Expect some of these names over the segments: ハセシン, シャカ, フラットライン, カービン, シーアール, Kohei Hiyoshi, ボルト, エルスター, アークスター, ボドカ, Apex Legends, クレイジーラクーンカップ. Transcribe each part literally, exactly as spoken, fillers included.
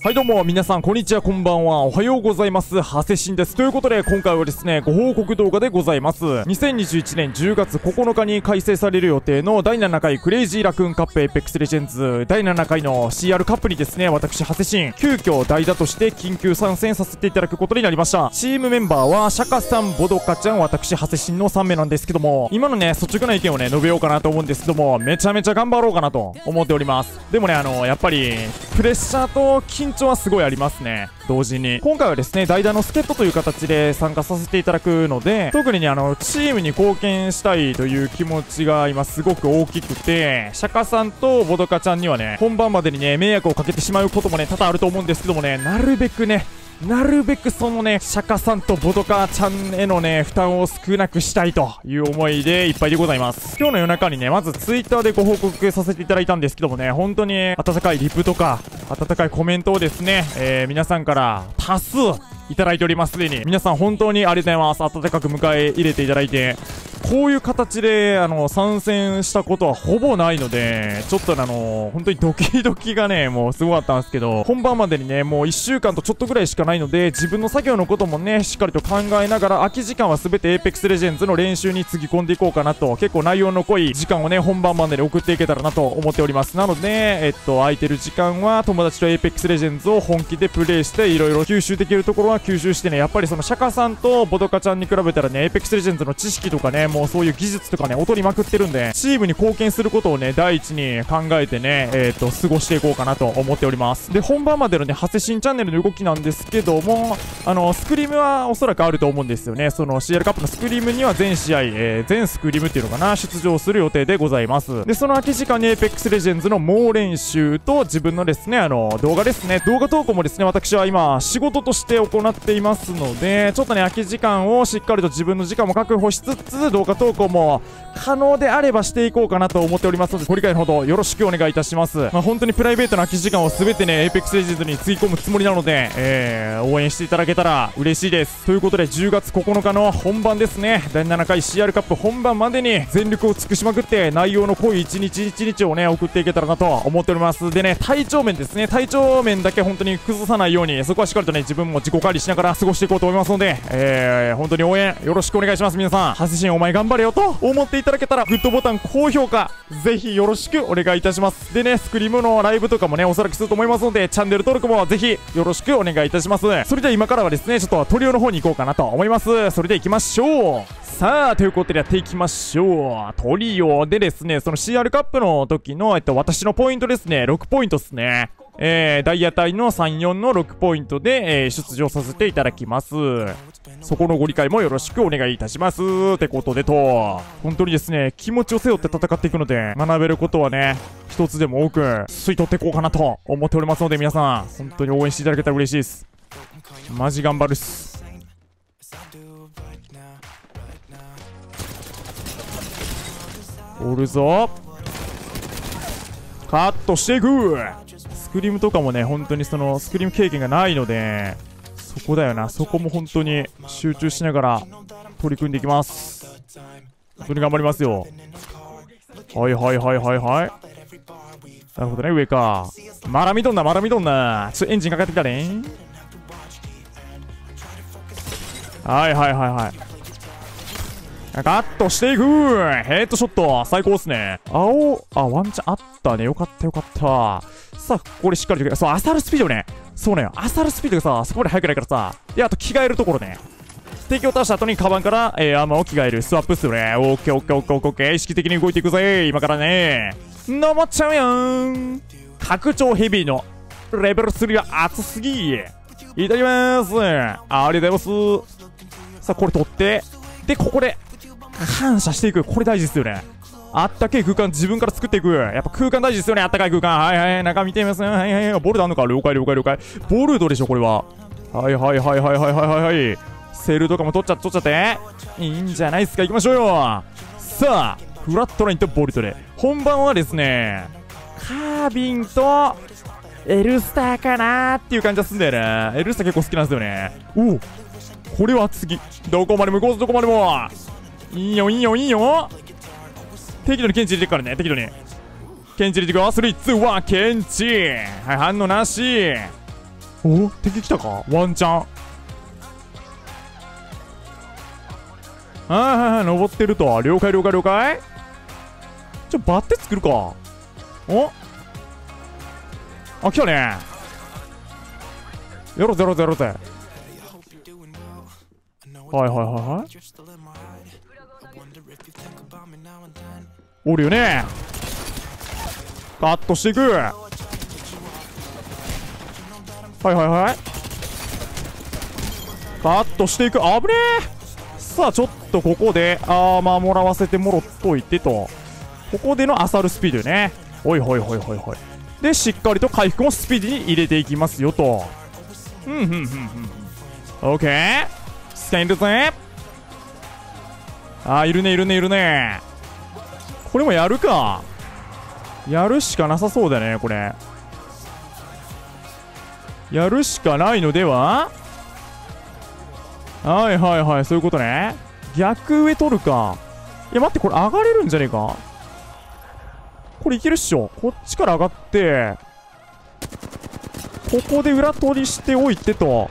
はいどうも皆さんこんにちは、こんばんは、おはようございます。ハセシンです。ということで今回はですね、ご報告動画でございます。にせんにじゅういちねんじゅうがつここのかに開催される予定のだいななかいクレイジーラクーンカップ Apex Legends だいななかいの シーアール カップにですね、私ハセシン急遽代打として緊急参戦させていただくことになりました。チームメンバーはシャカさん、ボドカちゃん、私ハセシンのさんめいなんですけども、今のね率直な意見をね述べようかなと思うんですけども、めちゃめちゃ頑張ろうかなと思っております。でもねあのやっぱりプレッシャーと緊張はすごいありますね。同時に今回はですね代打の助っ人という形で参加させていただくので、特にねあのチームに貢献したいという気持ちが今すごく大きくて、シャカさんとボドカちゃんにはね本番までにね迷惑をかけてしまうこともね多々あると思うんですけどもね、なるべくねなるべくそのね、シャカさんとボドカちゃんへのね、負担を少なくしたいという思いでいっぱいでございます。今日の夜中にね、まずツイッターでご報告させていただいたんですけどもね、本当に温かいリプとか、温かいコメントをですね、えー、皆さんから多数いただいております。すでに皆さん本当にありがとうございます。温かく迎え入れていただいて、こういう形であの参戦したことはほぼないので、ちょっとあの本当にドキドキがねもうすごかったんですけど、本番までにねもういっしゅうかんとちょっとぐらいしかないので、自分の作業のこともねしっかりと考えながら空き時間は全て Apex Legends の練習につぎ込んでいこうかなと、結構内容の濃い時間をね本番までに送っていけたらなと思っております。なので、ね、えっと空いてる時間は友達と Apex Legends を本気でプレイしていろいろ吸収できるところは吸収してね、やっぱりそのシャカさんとボドカちゃんに比べたらね Apex Legends の知識とかねもうそういう技術とかね劣りまくってるんで、チームに貢献することをね第一に考えてねえっ、ー、と過ごしていこうかなと思っております。で本番までのねハセシンチャンネルの動きなんですけども、あのスクリームはおそらくあると思うんですよね。その シーアール カップのスクリームには全試合、えー、全スクリームっていうのかな、出場する予定でございます。でその空き時間に Apex Legends の猛練習と自分のですねあの動画ですね動画投稿もですね私は今仕事として行っていますので、ちょっとね空き時間をしっかりと自分の時間も確保しつつ動画投稿も可能であればしていこうかなと思っておりますので、ご理解のほどよろしくお願いいたします。まあ、本当にプライベートな空き時間を全てね Apex Legends につぎ込むつもりなので、えー、応援していただけたら嬉しいです。ということでじゅうがつここのかの本番ですね、だいななかい シーアール カップ本番までに全力を尽くしまくって内容の濃い一日一日をね送っていけたらなと思っております。でね体調面ですね、体調面だけ本当に崩さないように、そこはしっかりとね自分も自己管理しながら過ごしていこうと思いますので、えー、本当に応援よろしくお願いします。皆さんハセシンお前頑張れよと思っていただけたらグッドボタン、高評価ぜひよろしくお願いいたします。でねスクリームのライブとかもねおそらくすると思いますので、チャンネル登録もぜひよろしくお願いいたします。それでは今からはですねちょっとトリオの方に行こうかなと思います。それでは行きましょう。さあということでやっていきましょう。トリオでですね、その シーアール カップの時の、えっと、私のポイントですね、ろくポイントですね。えー、ダイヤ帯のさん、よんのろくポイントで、えー、出場させていただきます。そこのご理解もよろしくお願いいたします。ってことでと、本当にですね、気持ちを背負って戦っていくので、学べることはね、一つでも多く吸い取っていこうかなと思っておりますので、皆さん、本当に応援していただけたら嬉しいです。マジ頑張るっす。おるぞ。カットしていく。スクリームとかもね本当にそのスクリーム経験がないので、そこだよな、そこも本当に集中しながら取り組んでいきます。本当に頑張りますよ。はいはいはいはいはい、なるほどね、上かマラミドンナマラミドンナ、ちょっとエンジンかかってきたね。はいはいはいはい、カットしていく。ヘッドショット最高っすね。青あワンチャンあったね、よかったよかった。さあこれしっかりと、そうあさるスピードね、そうねあさるスピードがさそこまで速くないからさ、であと着替えるところね、敵を倒した後にカバンから、えー、アーマーを着替えるスワップっすよね。オッケーオッケーオッケーオッケー、意識的に動いていくぜ今からね。登っちゃうやん。拡張ヘビーのレベルスリーは熱すぎ、いただきます。ありがとうございます。さあこれ取って、でここで反射していく、これ大事ですよね。あったけえ空間自分から作っていく、やっぱ空間大事ですよね。あったかい空間、はいはい、中見てみますね、はいはい、ボルドあんのか、了解了解了解、ボルドでしょこれは、はいはいはいはいはいはいはい、セルとかも取っちゃ取っちゃっていいんじゃないですか、行きましょうよ。さあフラットラインとボルトで本番はですね、カービンとエルスターかなーっていう感じがすんだよね。エルスター結構好きなんですよね。おおこれは次どこまでも行こうぞ、どこまでもいいよいいよいいよ、適度にケンチ入れてくからね、適度にケンチ入れてくよ。スリー、ツー、ワン、ケンチ、はい、反応なし、お、敵来たか、ワンチャン。ああ、はいはい、登ってると。了解了解了解。ちょ、バッテ作るか。お、あ、来たね。やろうぜやろうぜやろうぜ。はいはいはいはい。おるよね。カットしていく。はいはいはい。カットしていく。あぶねえ。さあちょっとここでアーマーもらわせてもろっといてと。ここでのアサルスピードよね。ほいほいほいほいほい。でしっかりと回復もスピーディーに入れていきますよと。うんうんうんうん。オッケー。スキャンいるぜ。あーいるねいるねいるね。これもやるか。やるしかなさそうだねこれ。やるしかないのでは。はいはいはい、そういうことね。逆上取るか。いや待って、これ上がれるんじゃねえか。これいけるっしょ。こっちから上がってここで裏取りしておいてと。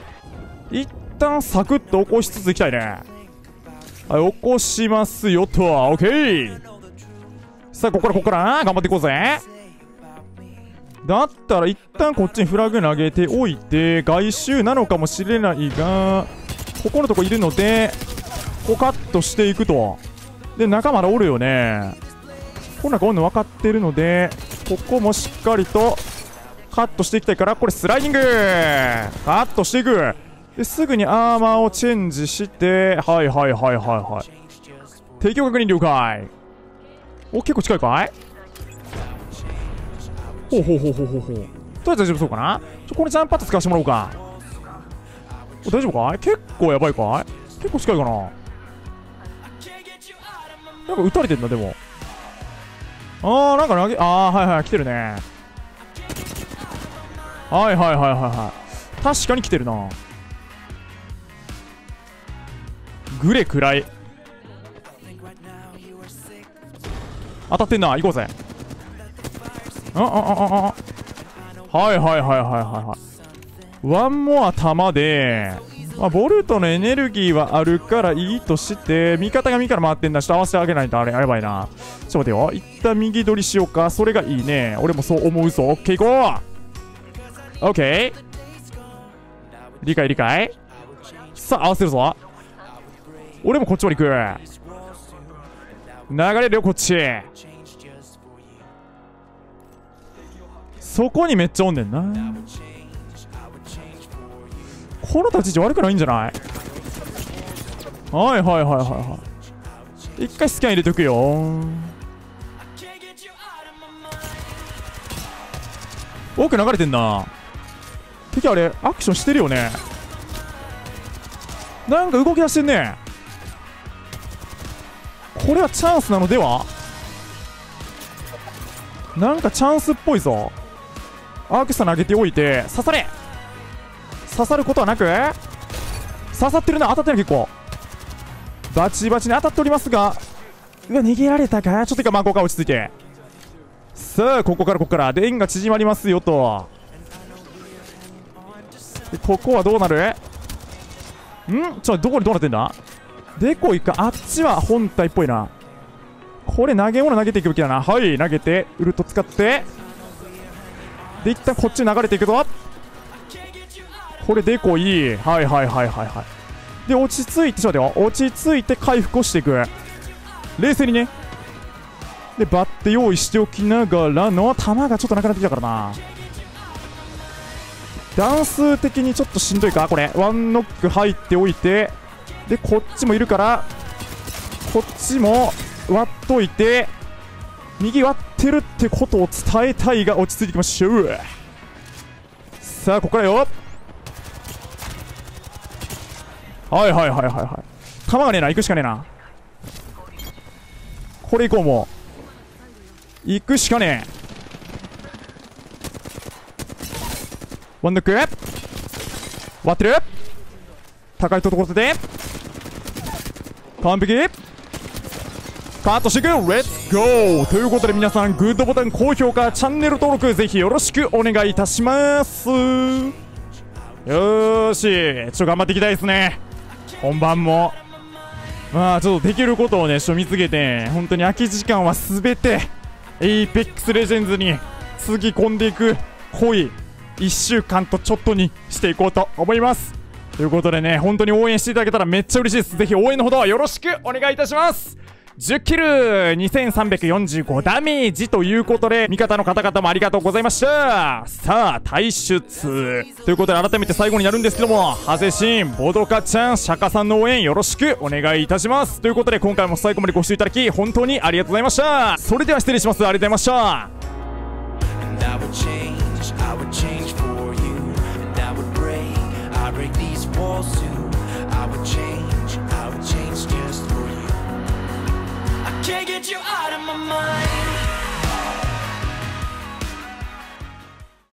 一旦サクッと起こしつついきたいね。はい、起こしますよと。オッケー。さあここからここから頑張っていこうぜ。だったら一旦こっちにフラグ投げておいて、外周なのかもしれないが、ここのとこいるのでこうカットしていくと。で仲間がおるよね。こんなの分かってるので、ここもしっかりとカットしていきたいから、これスライディングカットしていく。ですぐにアーマーをチェンジして、はいはいはいはいはい、提供確認了解。お、結構近いかい。ほうほうほうほうほうほう。とりあえず大丈夫そうかな。ちょ、このジャンパッド使わせてもらおうか。お、大丈夫かい。結構やばいかい。結構近いかな。なんか撃たれてんだでも。あー、なんか投げ、あー、はいはい、来てるね。はいはいはいはいはい。確かに来てるな。グレ暗い。当たってんな、行こうぜ。あああああ、はいはいはいはいはい。ワンモア弾で、まあ、ボルトのエネルギーはあるからいいとして、味方が右から回ってんだ。ちょっと合わせてあげないとあれ、やばいな。ちょっと待てよ。一旦右取りしようか。それがいいね。俺もそう思うぞ。オッケー行こう。オッケー。理解理解。さあ、合わせるぞ。俺もこっちまで行く。流れるよこっち。そこにめっちゃおんねんな。この立ち位置悪くないんじゃない。はいはいはいはいはい。一回スキャン入れておくよ。多く流れてんな。敵あれアクションしてるよね。なんか動き出してんね。これはチャンスなのでは。なんかチャンスっぽいぞ。アークスター投げておいて、刺され。刺さることはなく、刺さってるな。当たってる結構バチバチに当たっておりますが、うわ逃げられたか。ちょっと一回マンコか、落ち着いて。さあここからここからで円が縮まりますよと。ここはどうなるん。ちょ、どこにどうなってんだ。デコイか。あっちは本体っぽいな。これ投げ物投げていくべきだな。はい、投げてウルト使ってで一旦こっちに流れていくぞ。これデコイ。はいはいはいはいはい。で落ち着いて、ちょっと待てよ、落ち着いて回復をしていく。冷静にね。でバッて用意しておきながらの弾がちょっとなくなってきたからな。段数的にちょっとしんどいかこれ。ワンノック入っておいて、でこっちもいるから、こっちも割っといて、右割ってるってことを伝えたいが、落ち着いていきましょう。さあここからよ。はいはいはいはいはい。弾がねえな。行くしかねえな。これ行こう。もう行くしかねえ。ワンドック割ってる。高いところで完璧。カットしていく。レッツゴーということで、皆さんグッドボタン、高評価、チャンネル登録ぜひよろしくお願いいたします。よーし、ちょっと頑張っていきたいですね。本番もまあちょっとできることをね、ちょっと見つけて、本当に空き時間は全て Apex Legends につぎ込んでいく濃いいっしゅうかんとちょっとにしていこうと思います。ということでね、本当に応援していただけたらめっちゃ嬉しいです。ぜひ応援のほどよろしくお願いいたします。じゅっキル、にせんさんびゃくよんじゅうごダメージということで、味方の方々もありがとうございました。さあ退出ということで、改めて最後になるんですけども、ハゼシン、ボドカちゃん、シャカさんの応援よろしくお願いいたします。ということで今回も最後までご視聴いただき本当にありがとうございました。それでは失礼します。ありがとうございました。